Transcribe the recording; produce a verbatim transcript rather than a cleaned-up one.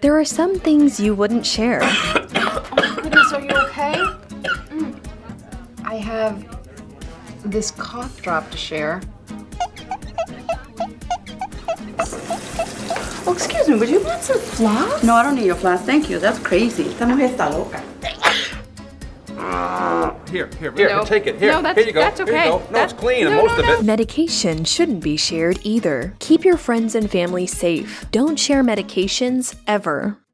There are some things you wouldn't share. Oh my goodness, are you okay? Mm. I have this cough drop to share. Oh, excuse me, would you want some floss? No, I don't need your floss, thank you. That's crazy. Esta mujer está loca. Here, here, here, no. Take it. Here, no, that's, here you go. That's okay. Here you go. No, that's, it's clean, no, and most no, no. of it. Medication shouldn't be shared either. Keep your friends and family safe. Don't share medications ever.